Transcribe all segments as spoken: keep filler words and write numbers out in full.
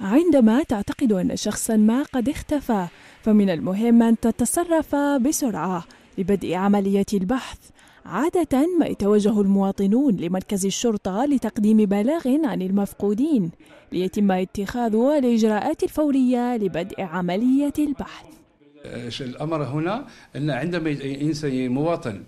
عندما تعتقد أن شخصاً ما قد اختفى، فمن المهم أن تتصرف بسرعة لبدء عملية البحث. عادة ما يتوجه المواطنون لمركز الشرطة لتقديم بلاغ عن المفقودين ليتم اتخاذ الإجراءات الفورية لبدء عملية البحث. الأمر هنا أن عندما مواطن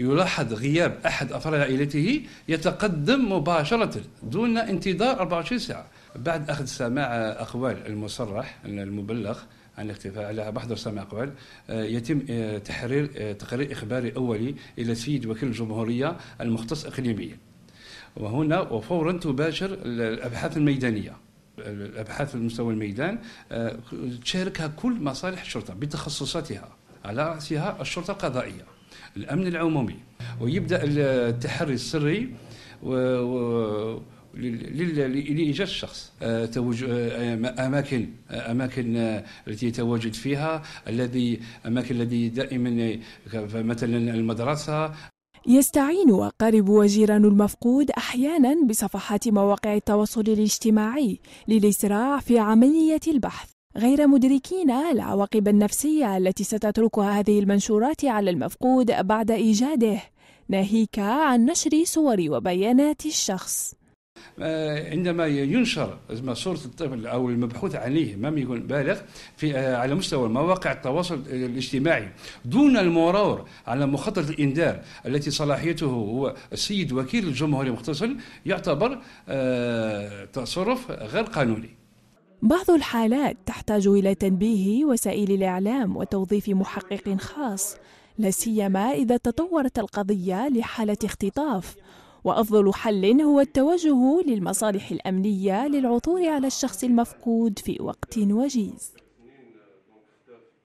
يلاحظ غياب أحد أفراد عائلته يتقدم مباشرة دون انتظار أربعة وعشرين ساعة بعد أخذ سماع أقوال المصرح المبلغ عن الاختفاء. على محضر سماع أقوال يتم تحرير تقرير إخباري أولي إلى سيد وكيل الجمهورية المختص إقليميا، وهنا وفورا تباشر الأبحاث الميدانية. الأبحاث في مستوى الميدان تشاركها كل مصالح الشرطة بتخصصاتها، على رأسها الشرطة القضائية، الأمن العمومي، ويبدأ التحري السري و... لإيجاد الشخص، أماكن أماكن التي يتواجد فيها، الذي أماكن الذي دائما مثلا المدرسة. يستعين أقارب وجيران المفقود أحياناً بصفحات مواقع التواصل الاجتماعي للإسراع في عملية البحث، غير مدركين العواقب النفسية التي ستتركها هذه المنشورات على المفقود بعد إيجاده، ناهيك عن نشر صور وبيانات الشخص. عندما ينشر صورة الطفل أو المبحوث عنه ما يكون بالغ في على مستوى مواقع التواصل الاجتماعي دون المرور على مخطط الإنذار التي صلاحيته هو السيد وكيل الجمهورية المختص، يعتبر تصرف غير قانوني. بعض الحالات تحتاج إلى تنبيه وسائل الإعلام وتوظيف محقق خاص، لا سيما إذا تطورت القضية لحالة اختطاف، وأفضل حل هو التوجه للمصالح الأمنية للعثور على الشخص المفقود في وقت وجيز.